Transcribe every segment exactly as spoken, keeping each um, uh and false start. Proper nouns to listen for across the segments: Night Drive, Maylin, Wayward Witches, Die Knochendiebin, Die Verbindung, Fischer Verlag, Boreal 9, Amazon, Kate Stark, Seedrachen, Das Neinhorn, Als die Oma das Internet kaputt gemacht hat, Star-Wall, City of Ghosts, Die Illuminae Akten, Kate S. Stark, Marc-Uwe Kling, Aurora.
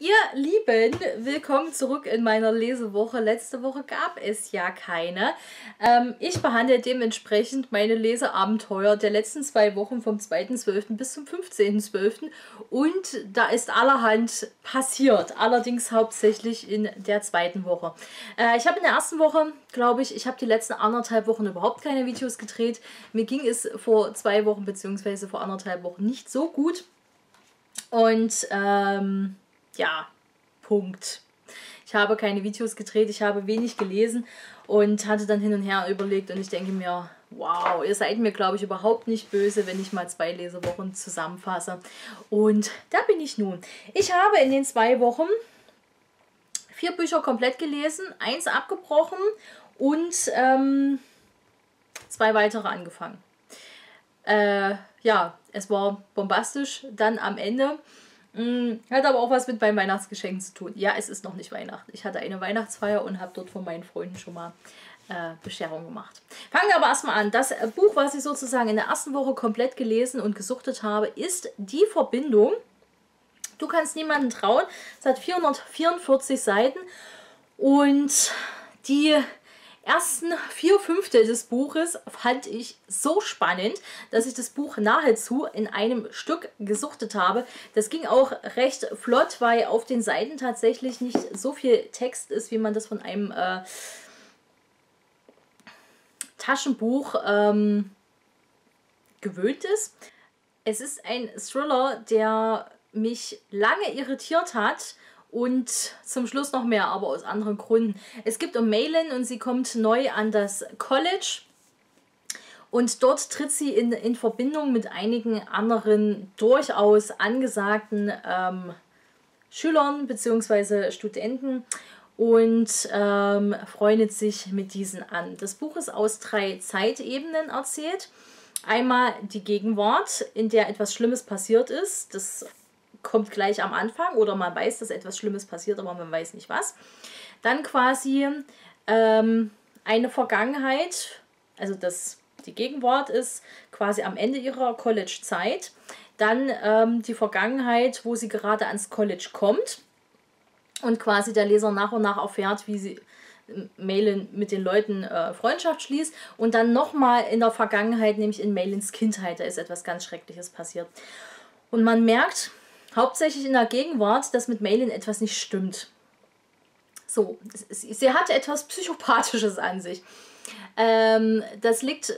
Ihr Lieben, willkommen zurück in meiner Lesewoche. Letzte Woche gab es ja keine. Ähm, ich behandle dementsprechend meine Leseabenteuer der letzten zwei Wochen vom zweiten zwölften bis zum fünfzehnten zwölften und da ist allerhand passiert, allerdings hauptsächlich in der zweiten Woche. Äh, ich habe in der ersten Woche, glaube ich, ich habe die letzten anderthalb Wochen überhaupt keine Videos gedreht. Mir ging es vor zwei Wochen bzw. vor anderthalb Wochen nicht so gut und ähm... ja, Punkt. Ich habe keine Videos gedreht, ich habe wenig gelesen und hatte dann hin und her überlegt und ich denke mir, wow, ihr seid mir, glaube ich, überhaupt nicht böse, wenn ich mal zwei Lesewochen zusammenfasse. Und da bin ich nun. Ich habe in den zwei Wochen vier Bücher komplett gelesen, eins abgebrochen und ähm, zwei weitere angefangen. Äh, ja, es war bombastisch dann am Ende. Hat aber auch was mit meinem Weihnachtsgeschenk zu tun. Ja, es ist noch nicht Weihnachten. Ich hatte eine Weihnachtsfeier und habe dort von meinen Freunden schon mal äh, Bescherung gemacht. Fangen wir aber erstmal an. Das Buch, was ich sozusagen in der ersten Woche komplett gelesen und gesuchtet habe, ist Die Verbindung. Du kannst niemanden trauen. Es hat vierhundertvierundvierzig Seiten und die ersten vier Fünftel des Buches fand ich so spannend, dass ich das Buch nahezu in einem Stück gesuchtet habe. Das ging auch recht flott, weil auf den Seiten tatsächlich nicht so viel Text ist, wie man das von einem äh, Taschenbuch ähm, gewöhnt ist. Es ist ein Thriller, der mich lange irritiert hat. Und zum Schluss noch mehr, aber aus anderen Gründen. Es geht um Maylin und sie kommt neu an das College. Und dort tritt sie in, in Verbindung mit einigen anderen durchaus angesagten ähm, Schülern bzw. Studenten und ähm, freundet sich mit diesen an. Das Buch ist aus drei Zeitebenen erzählt. Einmal die Gegenwart, in der etwas Schlimmes passiert ist. Das kommt gleich am Anfang oder man weiß, dass etwas Schlimmes passiert, aber man weiß nicht was. Dann quasi ähm, eine Vergangenheit, also dass die Gegenwart ist quasi am Ende ihrer College-Zeit. Dann ähm, die Vergangenheit, wo sie gerade ans College kommt und quasi der Leser nach und nach erfährt, wie sie Maylin mit den Leuten äh, Freundschaft schließt und dann nochmal in der Vergangenheit, nämlich in Maylins Kindheit, da ist etwas ganz Schreckliches passiert. Und man merkt hauptsächlich in der Gegenwart, dass mit Maylin etwas nicht stimmt. So, sie hatte etwas Psychopathisches an sich. Ähm, das liegt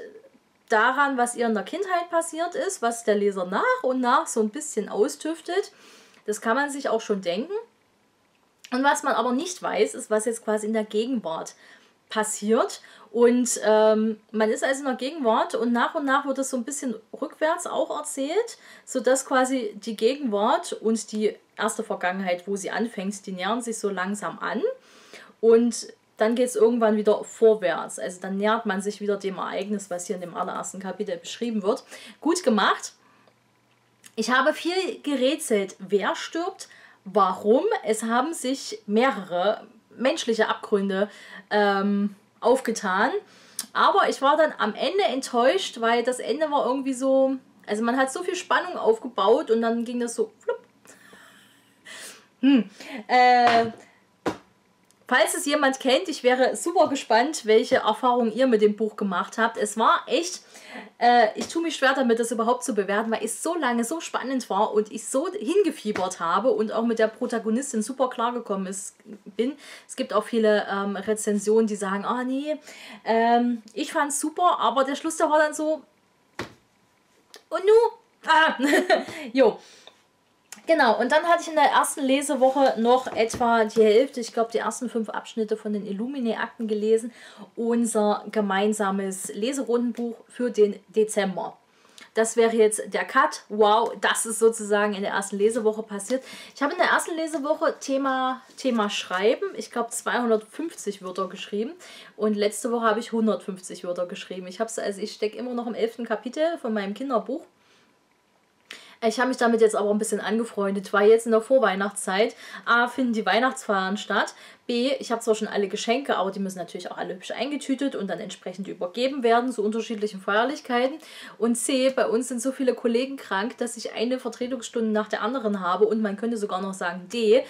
daran, was ihr in der Kindheit passiert ist, was der Leser nach und nach so ein bisschen austüftelt. Das kann man sich auch schon denken. Und was man aber nicht weiß, ist, was jetzt quasi in der Gegenwart passiert. Und ähm, man ist also in der Gegenwart und nach und nach wird es so ein bisschen rückwärts auch erzählt, sodass quasi die Gegenwart und die erste Vergangenheit, wo sie anfängt, die nähern sich so langsam an und dann geht es irgendwann wieder vorwärts. Also dann nähert man sich wieder dem Ereignis, was hier in dem allerersten Kapitel beschrieben wird. Gut gemacht. Ich habe viel gerätselt, wer stirbt, warum. Es haben sich mehrere menschliche Abgründe ähm, aufgetan, aber ich war dann am Ende enttäuscht, weil das Ende war irgendwie so, also man hat so viel Spannung aufgebaut und dann ging das so flupp. Hm. Äh, falls es jemand kennt, ich wäre super gespannt, welche Erfahrungen ihr mit dem Buch gemacht habt. Es war echt, äh, ich tue mich schwer damit, das überhaupt zu bewerten, weil es so lange so spannend war und ich so hingefiebert habe und auch mit der Protagonistin super klar gekommen ist, bin. Es gibt auch viele ähm, Rezensionen, die sagen, ah nee, ähm, ich fand es super, aber der Schluss da war dann so, und nu, ah, jo. Genau, und dann hatte ich in der ersten Lesewoche noch etwa die Hälfte, ich glaube die ersten fünf Abschnitte von den Illuminae Akten gelesen, unser gemeinsames Leserundenbuch für den Dezember. Das wäre jetzt der Cut. Wow, das ist sozusagen in der ersten Lesewoche passiert. Ich habe in der ersten Lesewoche Thema, Thema Schreiben, ich glaube zweihundertfünfzig Wörter geschrieben und letzte Woche habe ich hundertfünfzig Wörter geschrieben. Ich habe es, also ich stecke immer noch im elften Kapitel von meinem Kinderbuch. Ich habe mich damit jetzt aber ein bisschen angefreundet, weil jetzt in der Vorweihnachtszeit A, finden die Weihnachtsfeiern statt, B, ich habe zwar schon alle Geschenke, aber die müssen natürlich auch alle hübsch eingetütet und dann entsprechend übergeben werden zu unterschiedlichen Feierlichkeiten, und C, bei uns sind so viele Kollegen krank, dass ich eine Vertretungsstunde nach der anderen habe, und man könnte sogar noch sagen D,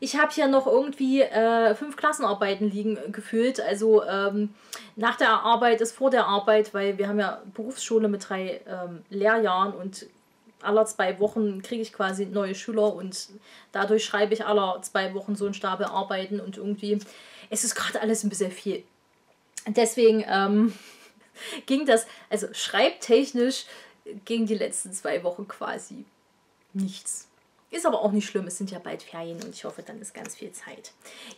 ich habe hier noch irgendwie äh, fünf Klassenarbeiten liegen gefühlt, also ähm, nach der Arbeit ist vor der Arbeit, weil wir haben ja Berufsschule mit drei ähm, Lehrjahren und aller zwei Wochen kriege ich quasi neue Schüler und dadurch schreibe ich aller zwei Wochen so einen Stapel Arbeiten und irgendwie, es ist gerade alles ein bisschen viel. Deswegen ähm, ging das, also schreibtechnisch ging die letzten zwei Wochen quasi nichts. Ist aber auch nicht schlimm, es sind ja bald Ferien und ich hoffe, dann ist ganz viel Zeit.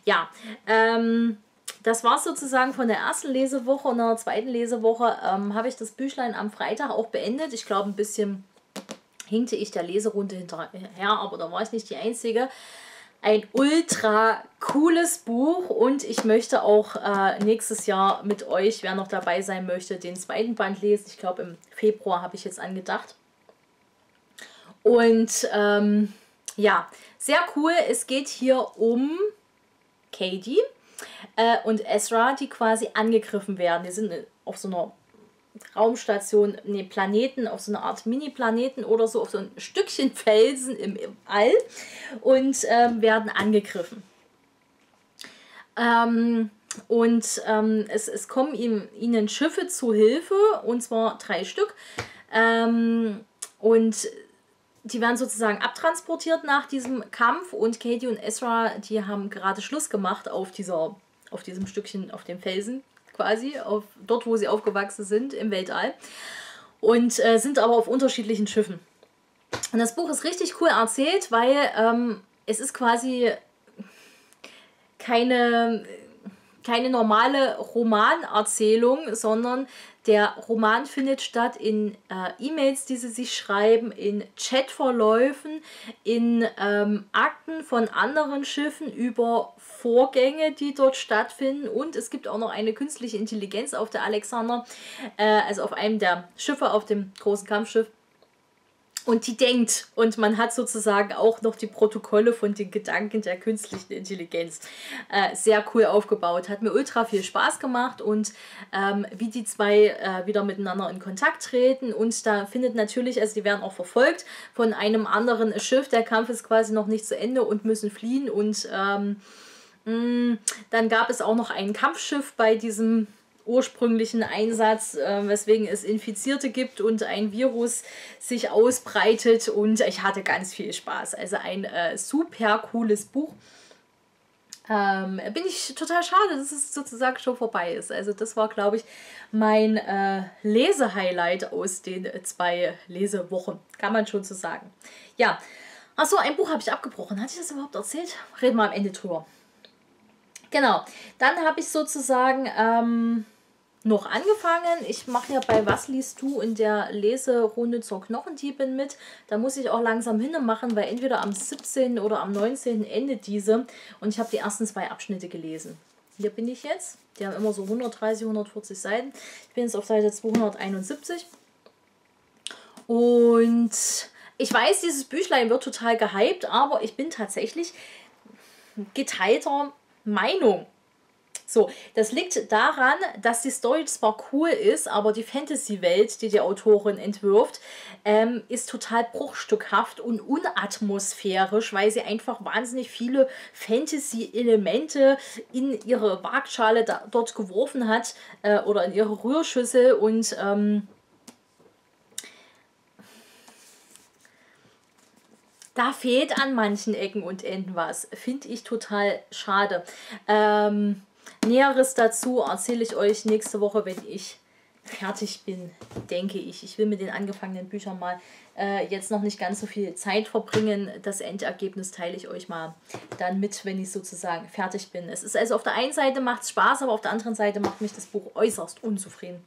Ja, ähm, das war es sozusagen von der ersten Lesewoche, und in der zweiten Lesewoche ähm, habe ich das Büchlein am Freitag auch beendet. Ich glaube, ein bisschen hinkte ich der Leserunde hinterher, aber da war ich nicht die Einzige. Ein ultra cooles Buch, und ich möchte auch äh, nächstes Jahr mit euch, wer noch dabei sein möchte, den zweiten Band lesen. Ich glaube, im Februar habe ich jetzt angedacht. Und ähm, ja, sehr cool. Es geht hier um Katie äh, und Ezra, die quasi angegriffen werden. Die sind auf so einer Raumstation, nee, Planeten, auf so eine Art Mini-Planeten oder so, auf so ein Stückchen Felsen im, im All, und ähm, werden angegriffen. Ähm, und ähm, es, es kommen ihm, ihnen Schiffe zu Hilfe, und zwar drei Stück. Ähm, und die werden sozusagen abtransportiert nach diesem Kampf, und Katie und Ezra, die haben gerade Schluss gemacht auf dieser, auf diesem Stückchen, auf dem Felsen quasi, auf, dort wo sie aufgewachsen sind, im Weltall, und äh, sind aber auf unterschiedlichen Schiffen. Und das Buch ist richtig cool erzählt, weil ähm, es ist quasi keine, keine normale Romanerzählung, sondern der Roman findet statt in äh, E-Mails, die sie sich schreiben, in Chatverläufen, in ähm, Akten von anderen Schiffen über Vorgänge, die dort stattfinden, und es gibt auch noch eine künstliche Intelligenz auf der Alexander, äh, also auf einem der Schiffe, auf dem großen Kampfschiff, und die denkt, und man hat sozusagen auch noch die Protokolle von den Gedanken der künstlichen Intelligenz. Äh, sehr cool aufgebaut, hat mir ultra viel Spaß gemacht, und ähm, wie die zwei äh, wieder miteinander in Kontakt treten, und da findet natürlich, also die werden auch verfolgt von einem anderen Schiff, der Kampf ist quasi noch nicht zu Ende und müssen fliehen, und ähm, mh, dann gab es auch noch ein Kampfschiff bei diesem ursprünglichen Einsatz, äh, weswegen es Infizierte gibt und ein Virus sich ausbreitet, und ich hatte ganz viel Spaß. Also ein äh, super cooles Buch. Ähm, bin ich total schade, dass es sozusagen schon vorbei ist. Also das war, glaube ich, mein äh, Lesehighlight aus den äh, zwei Lesewochen, kann man schon so sagen. Ja, achso, ein Buch habe ich abgebrochen. Hatte ich das überhaupt erzählt? Reden wir am Ende drüber. Genau, dann habe ich sozusagen ähm, noch angefangen. Ich mache ja bei Was liest du in der Leserunde zur Knochendiebin mit. Da muss ich auch langsam hinmachen, weil entweder am siebzehnten oder am neunzehnten endet diese. Und ich habe die ersten zwei Abschnitte gelesen. Hier bin ich jetzt. Die haben immer so hundertdreißig, hundertvierzig Seiten. Ich bin jetzt auf Seite zweihunderteinundsiebzig. Und ich weiß, dieses Büchlein wird total gehypt, aber ich bin tatsächlich geteilter Meinung. So, das liegt daran, dass die Story zwar cool ist, aber die Fantasy-Welt, die die Autorin entwirft, ähm, ist total bruchstückhaft und unatmosphärisch, weil sie einfach wahnsinnig viele Fantasy-Elemente in ihre Waagschale da, dort geworfen hat äh, oder in ihre Rührschüssel, und ähm, da fehlt an manchen Ecken und Enden was. Finde ich total schade. Ähm, Näheres dazu erzähle ich euch nächste Woche, wenn ich fertig bin, denke ich. Ich will mit den angefangenen Büchern mal äh, jetzt noch nicht ganz so viel Zeit verbringen. Das Endergebnis teile ich euch mal dann mit, wenn ich sozusagen fertig bin. Es ist also auf der einen Seite macht es Spaß, aber auf der anderen Seite macht mich das Buch äußerst unzufrieden.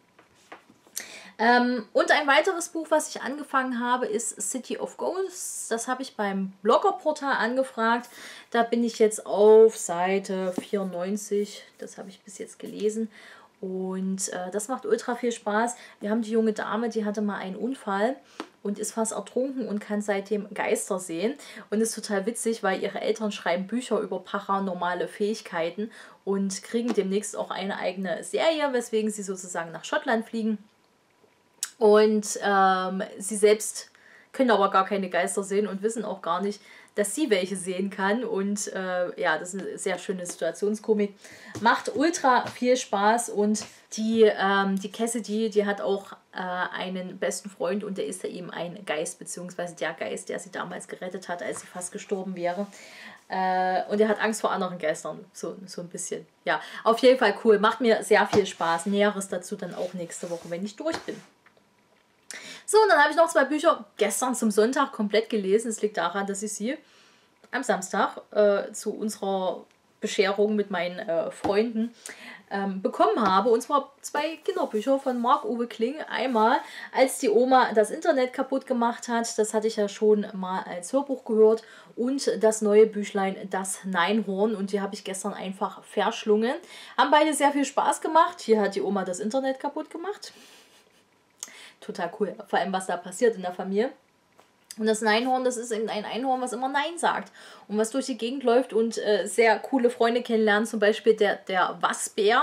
Ähm, und ein weiteres Buch, was ich angefangen habe, ist City of Ghosts. Das habe ich beim Bloggerportal angefragt. Da bin ich jetzt auf Seite vierundneunzig. Das habe ich bis jetzt gelesen. Und äh, das macht ultra viel Spaß. Wir haben die junge Dame, die hatte mal einen Unfall und ist fast ertrunken und kann seitdem Geister sehen. Und ist total witzig, weil ihre Eltern schreiben Bücher über paranormale Fähigkeiten und kriegen demnächst auch eine eigene Serie, weswegen sie sozusagen nach Schottland fliegen. Und ähm, sie selbst können aber gar keine Geister sehen und wissen auch gar nicht, dass sie welche sehen kann. Und äh, ja, das ist eine sehr schöne Situationskomik. Macht ultra viel Spaß. Und die, ähm, die Cassidy, die hat auch äh, einen besten Freund und der ist ja eben ein Geist, beziehungsweise der Geist, der sie damals gerettet hat, als sie fast gestorben wäre. Äh, und er hat Angst vor anderen Geistern, so, so ein bisschen. Ja, auf jeden Fall cool. Macht mir sehr viel Spaß. Näheres dazu dann auch nächste Woche, wenn ich durch bin. So, und dann habe ich noch zwei Bücher gestern zum Sonntag komplett gelesen. Es liegt daran, dass ich sie am Samstag äh, zu unserer Bescherung mit meinen äh, Freunden ähm, bekommen habe. Und zwar zwei Kinderbücher von Marc-Uwe Kling. Einmal, Als die Oma das Internet kaputt gemacht hat. Das hatte ich ja schon mal als Hörbuch gehört. Und das neue Büchlein, Das Neinhorn. Und die habe ich gestern einfach verschlungen. Haben beide sehr viel Spaß gemacht. Hier hat die Oma das Internet kaputt gemacht. Total cool, vor allem was da passiert in der Familie. Und das Neinhorn, das ist eben ein Einhorn, was immer Nein sagt und was durch die Gegend läuft und äh, sehr coole Freunde kennenlernt. Zum Beispiel der, der Was-Bär,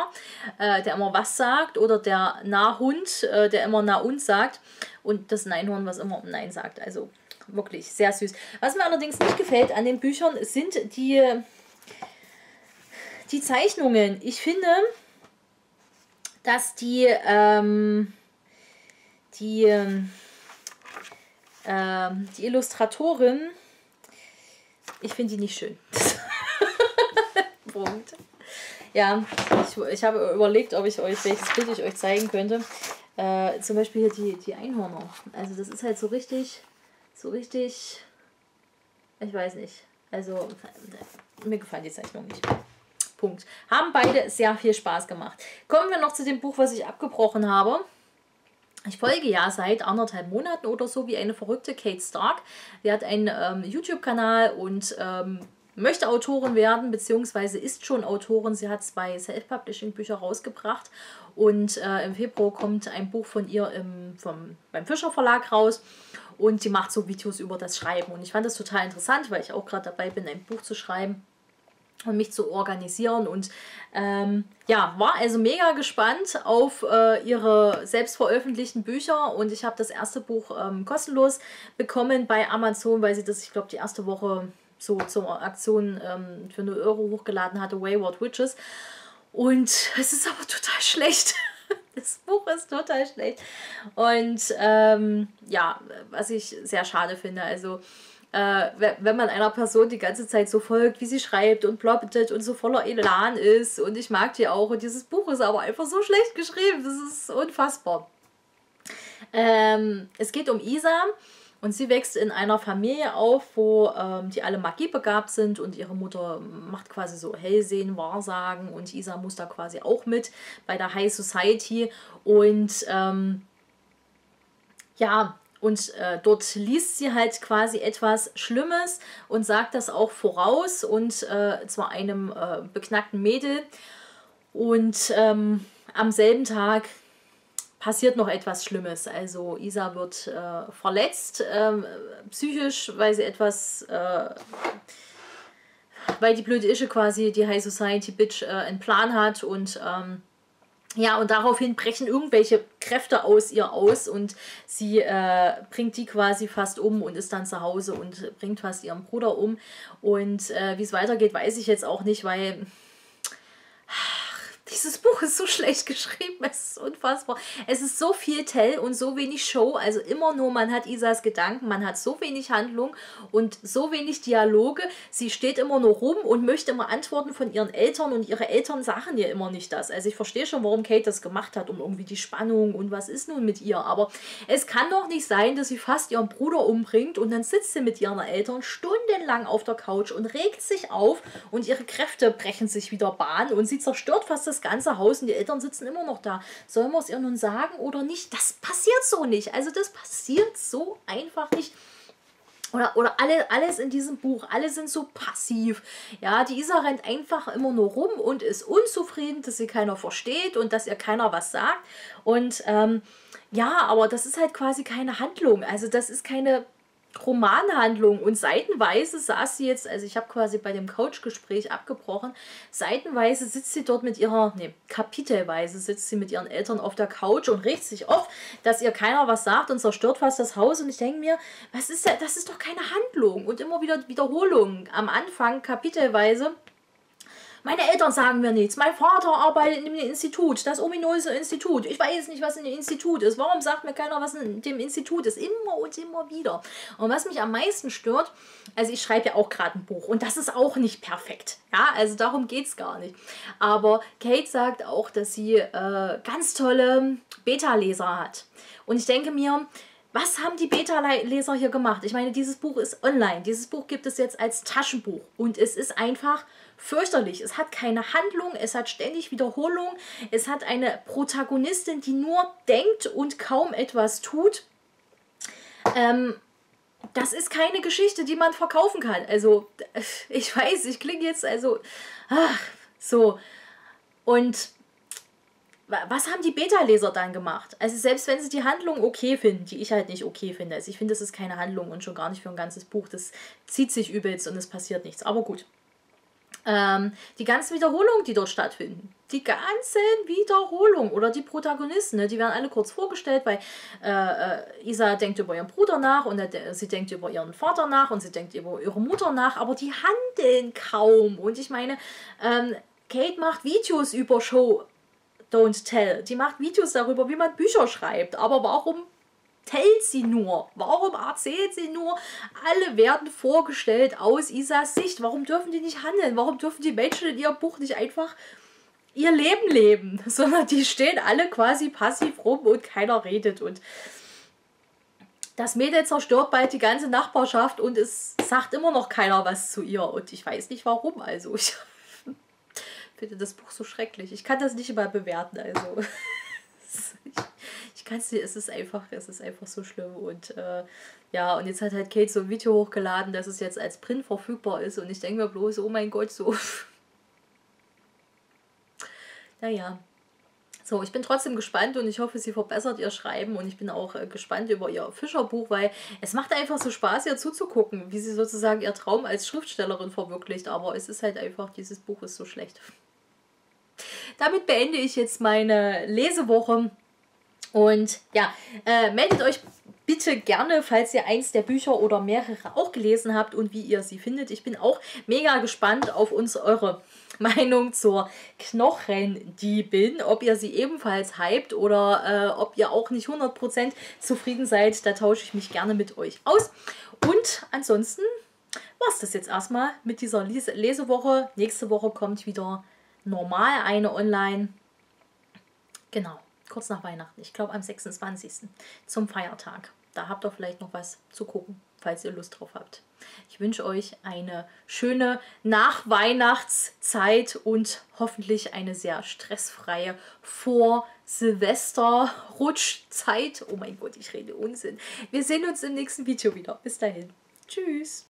äh, der immer was sagt, oder der Na-Hund, äh, der immer Na und sagt, und das Neinhorn, was immer Nein sagt. Also wirklich sehr süß. Was mir allerdings nicht gefällt an den Büchern sind die, die Zeichnungen. Ich finde, dass die... Ähm, Die, äh, die Illustratorin, ich finde die nicht schön. Punkt. Ja, ich, ich habe überlegt, ob ich euch, welches Bild ich euch zeigen könnte. Äh, zum Beispiel hier die, die Einhörner. Also das ist halt so richtig, so richtig, ich weiß nicht. Also mir gefallen die Zeichnungen nicht. Punkt. Haben beide sehr viel Spaß gemacht. Kommen wir noch zu dem Buch, was ich abgebrochen habe. Ich folge ja seit anderthalb Monaten oder so wie eine verrückte Kate Stark. Sie hat einen ähm, YouTube-Kanal und ähm, möchte Autorin werden, beziehungsweise ist schon Autorin. Sie hat zwei Self-Publishing-Bücher rausgebracht und äh, im Februar kommt ein Buch von ihr im, vom, beim Fischer Verlag raus. Und sie macht so Videos über das Schreiben. Und ich fand das total interessant, weil ich auch gerade dabei bin, ein Buch zu schreiben und mich zu organisieren. Und ähm, ja, war also mega gespannt auf äh, ihre selbst veröffentlichten Bücher. Und ich habe das erste Buch ähm, kostenlos bekommen bei Amazon, weil sie das, ich glaube, die erste Woche so zur Aktion ähm, für einen Euro hochgeladen hatte, Wayward Witches. Und es ist aber total schlecht. Das Buch ist total schlecht. Und ähm, ja, was ich sehr schade finde, also wenn man einer Person die ganze Zeit so folgt, wie sie schreibt und ploppt und so voller Elan ist, und ich mag die auch, und dieses Buch ist aber einfach so schlecht geschrieben, das ist unfassbar. Ähm, es geht um Isa und sie wächst in einer Familie auf, wo ähm, die alle magiebegabt sind und ihre Mutter macht quasi so Hellsehen, Wahrsagen, und Isa muss da quasi auch mit bei der High Society und ähm, ja, Und äh, dort liest sie halt quasi etwas Schlimmes und sagt das auch voraus, und äh, zwar einem äh, beknackten Mädel. Und ähm, am selben Tag passiert noch etwas Schlimmes. Also Isa wird äh, verletzt, äh, psychisch, weil sie etwas... Äh, weil die blöde Ische quasi, die High Society Bitch, äh, einen Plan hat und... Ähm, Ja, und daraufhin brechen irgendwelche Kräfte aus ihr aus und sie äh, bringt die quasi fast um und ist dann zu Hause und bringt fast ihren Bruder um. Und äh, wie es weitergeht, weiß ich jetzt auch nicht, weil ach, dieses Buch ist so schlecht geschrieben, es ist unfassbar. Es ist so viel Tell und so wenig Show, also immer nur, man hat Isas Gedanken, man hat so wenig Handlung und so wenig Dialoge. Sie steht immer nur rum und möchte immer Antworten von ihren Eltern, und ihre Eltern sagen ihr immer nicht das. Also ich verstehe schon, warum Kate das gemacht hat, um irgendwie die Spannung und was ist nun mit ihr. Aber es kann doch nicht sein, dass sie fast ihren Bruder umbringt und dann sitzt sie mit ihren Eltern stundenlang auf der Couch und regt sich auf und ihre Kräfte brechen sich wieder Bahn und sie zerstört fast das das ganze Haus und die Eltern sitzen immer noch da. Sollen wir es ihr nun sagen oder nicht? Das passiert so nicht. Also das passiert so einfach nicht. Oder, oder alle, alles in diesem Buch, alle sind so passiv. Ja, die Isa rennt einfach immer nur rum und ist unzufrieden, dass sie keiner versteht und dass ihr keiner was sagt. Und ähm, ja, aber das ist halt quasi keine Handlung. Also das ist keine Romanhandlung. Und seitenweise saß sie jetzt, also ich habe quasi bei dem Couchgespräch abgebrochen, seitenweise sitzt sie dort mit ihrer, nee, kapitelweise sitzt sie mit ihren Eltern auf der Couch und regt sich auf, dass ihr keiner was sagt und zerstört fast das Haus. Und ich denke mir, was ist das? Das ist doch keine Handlung. Und immer wieder Wiederholungen. Am Anfang kapitelweise: Meine Eltern sagen mir nichts. Mein Vater arbeitet in dem Institut, das ominöse Institut. Ich weiß nicht, was in dem Institut ist. Warum sagt mir keiner, was in dem Institut ist? Immer und immer wieder. Und was mich am meisten stört, also ich schreibe ja auch gerade ein Buch und das ist auch nicht perfekt. Ja, also darum geht es gar nicht. Aber Kate sagt auch, dass sie äh, ganz tolle Beta-Leser hat. Und ich denke mir, was haben die Beta-Leser hier gemacht? Ich meine, dieses Buch ist online. Dieses Buch gibt es jetzt als Taschenbuch. Und es ist einfach fürchterlich. Es hat keine Handlung, es hat ständig Wiederholung, es hat eine Protagonistin, die nur denkt und kaum etwas tut. Ähm, das ist keine Geschichte, die man verkaufen kann. Also, ich weiß, ich klinge jetzt also... Ach, so. Und... Was haben die Beta-Leser dann gemacht? Also selbst wenn sie die Handlung okay finden, die ich halt nicht okay finde. Also ich finde, das ist keine Handlung und schon gar nicht für ein ganzes Buch. Das zieht sich übelst und es passiert nichts. Aber gut. Ähm, die ganzen Wiederholungen, die dort stattfinden. Die ganzen Wiederholungen oder die Protagonisten, ne, die werden alle kurz vorgestellt, weil äh, äh, Isa denkt über ihren Bruder nach und äh, sie denkt über ihren Vater nach und sie denkt über ihre Mutter nach, aber die handeln kaum. Und ich meine, ähm, Kate macht Videos über Show Don't Tell. Die macht Videos darüber, wie man Bücher schreibt. Aber warum tellt sie nur? Warum erzählt sie nur? Alle werden vorgestellt aus Isas Sicht. Warum dürfen die nicht handeln? Warum dürfen die Menschen in ihrem Buch nicht einfach ihr Leben leben? Sondern die stehen alle quasi passiv rum und keiner redet. Und das Mädel zerstört bald die ganze Nachbarschaft und es sagt immer noch keiner was zu ihr. Und ich weiß nicht warum. Also ich... Bitte, das Buch so schrecklich. Ich kann das nicht immer bewerten, also ich, ich kann es nicht, es ist einfach, es ist einfach so schlimm und äh, ja, und jetzt hat halt Kate so ein Video hochgeladen, dass es jetzt als Print verfügbar ist und ich denke mir bloß, oh mein Gott, so. Naja. So, ich bin trotzdem gespannt und ich hoffe, sie verbessert ihr Schreiben und ich bin auch äh, gespannt über ihr Fischerbuch, weil es macht einfach so Spaß, ihr zuzugucken, wie sie sozusagen ihr Traum als Schriftstellerin verwirklicht, aber es ist halt einfach, dieses Buch ist so schlecht. Damit beende ich jetzt meine Lesewoche und ja, äh, meldet euch bitte gerne, falls ihr eins der Bücher oder mehrere auch gelesen habt und wie ihr sie findet. Ich bin auch mega gespannt auf uns eure Meinung zur Knochendiebin, ob ihr sie ebenfalls hypt oder äh, ob ihr auch nicht hundert Prozent zufrieden seid. Da tausche ich mich gerne mit euch aus. Und ansonsten war es das jetzt erstmal mit dieser Lese Lesewoche. Nächste Woche kommt wieder normal eine online. Genau, kurz nach Weihnachten. Ich glaube am sechsundzwanzigsten zum Feiertag. Da habt ihr vielleicht noch was zu gucken, falls ihr Lust drauf habt. Ich wünsche euch eine schöne Nachweihnachtszeit und hoffentlich eine sehr stressfreie Vor-Silvester-Rutschzeit. Oh mein Gott, ich rede Unsinn. Wir sehen uns im nächsten Video wieder. Bis dahin. Tschüss.